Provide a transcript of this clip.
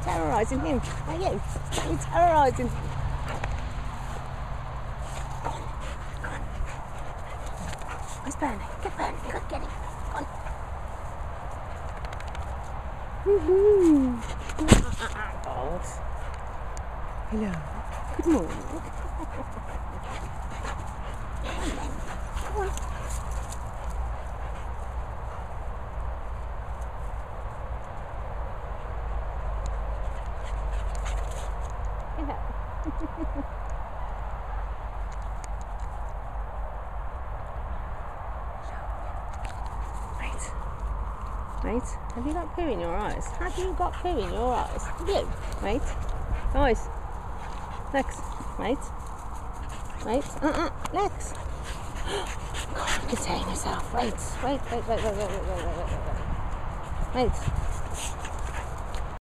not terrorising him, are you? Stop terrorising him. Go on. Go on. Where's Bernie? Get Bernie. Go on, get him. Go on. Woohoo! Hello. Good morning. Come on. Come on. Mate, have you got poo in your eyes? Have you got poo in your eyes? You, mate. Eyes. Lex, mate. Mate. Lex. Contain yourself. Wait. Wait.